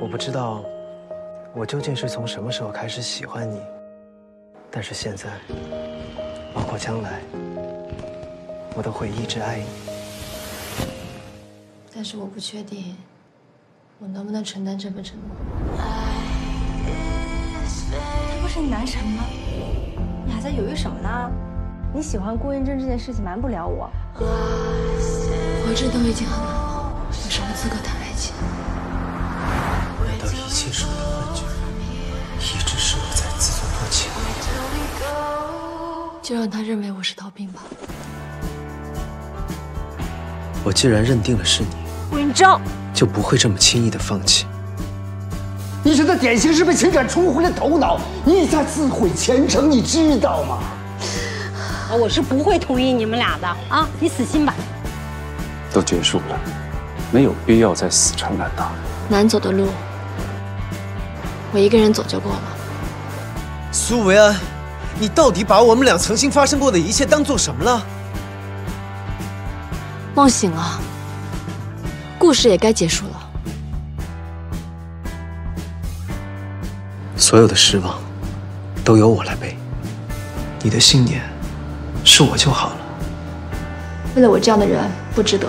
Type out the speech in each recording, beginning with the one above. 我不知道我究竟是从什么时候开始喜欢你，但是现在，包括将来，我都会一直爱你。但是我不确定，我能不能承担这份承诺。这不是你男神吗？你还在犹豫什么呢？你喜欢顾认真这件事情瞒不了我。活着都已经很难了，有什么资格谈爱情？ 一切是为了幻觉，一直是我在自作多情。就让他认为我是逃兵吧。我既然认定了是你，顾云峥就不会这么轻易的放弃。你这典型是被情感冲昏了头脑，一再自毁前程，你知道吗？我是不会同意你们俩的啊！你死心吧。都结束了，没有必要再死缠烂打。难走的路。 我一个人走就够了。苏维安，你到底把我们俩曾经发生过的一切当做什么了？梦醒了，故事也该结束了。所有的失望都由我来背，你的信念是我就好了。为了我这样的人不值得。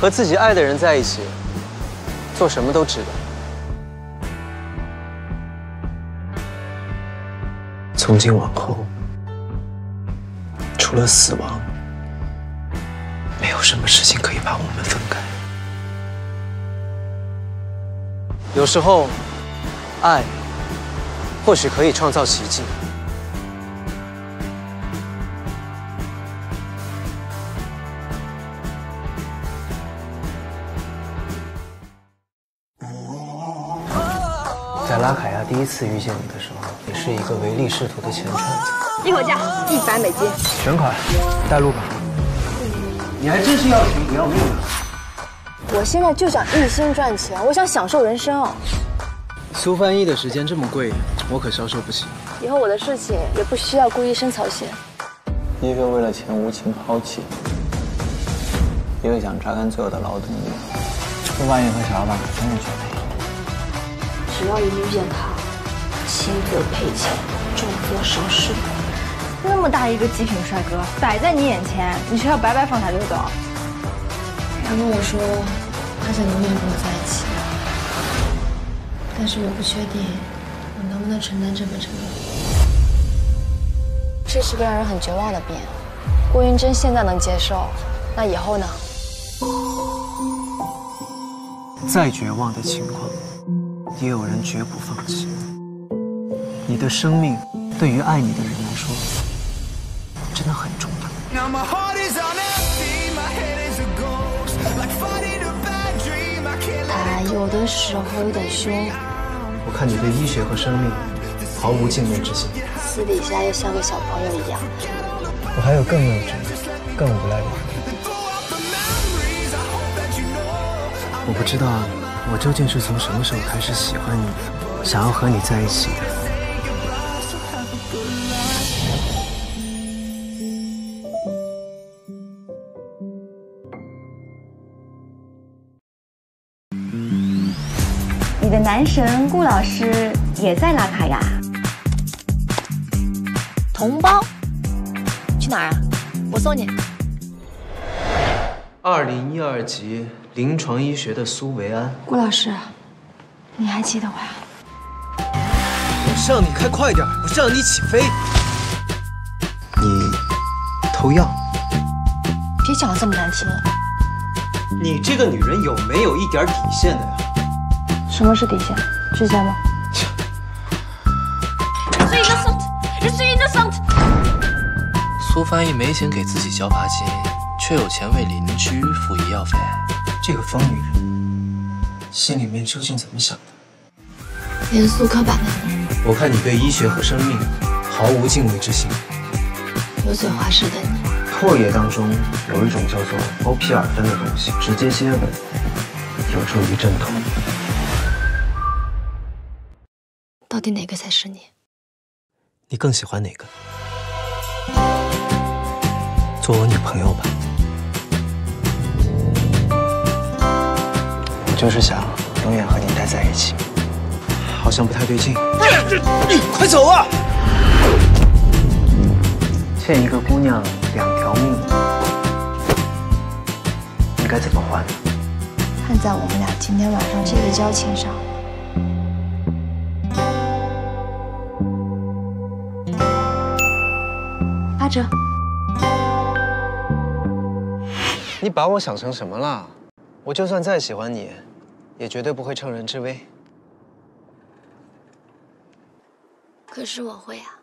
和自己爱的人在一起，做什么都值得。 从今往后，除了死亡，没有什么事情可以把我们分开。有时候，爱或许可以创造奇迹。在拉凯亚第一次遇见你的时候。 是一个唯利是图的前传，一口价$100，全款，带路吧。你还真是要钱不要命的。我现在就想一心赚钱，我想享受人生哦。苏翻译的时间这么贵，我可消受不起。以后我的事情也不需要顾医生操心。一个为了钱无情抛弃，一个想榨干所有的劳动力。苏翻译和小老板可真是绝配。只要一遇见他。 轻则赔钱，重则伤势。那么大一个极品帅哥摆在你眼前，你却要白白放他溜走。他跟我说，他想永远跟我在一起，但是我不确定我能不能承担这份承诺。这是个让人很绝望的病。顾云真现在能接受，那以后呢？再绝望的情况，也有人绝不放弃。 你的生命对于爱你的人来说，真的很重要。他有的时候有点凶。我看你对医学和生命毫无敬畏之心，私底下又像个小朋友一样。我还有更幼稚、更无赖的人。我不知道我究竟是从什么时候开始喜欢你，想要和你在一起的。 你的男神顾老师也在拉卡呀，同胞，去哪儿啊？我送你。2012级临床医学的苏维安，顾老师，你还记得我呀？我是让你开快点，不是让你起飞。你偷药？别讲得这么难听。你这个女人有没有一点底线的呀？ 什么是底线？指甲吗？苏翻译没钱给自己交罚金，却有钱为邻居付医药费。这个疯女人心里面究竟怎么想的？严肃刻板的人。我看你对医学和生命毫无敬畏之心。油嘴滑舌的你。唾液当中有一种叫做 OPRN 的东西，直接接吻有助于镇痛。 到底哪个才是你？你更喜欢哪个？做我女朋友吧。我就是想永远和您待在一起，好像不太对劲。你快走啊！欠一个姑娘2条命，你该怎么还？看在我们俩今天晚上这个交情上。 8折。你把我想成什么了？我就算再喜欢你，也绝对不会趁人之危。可是我会啊。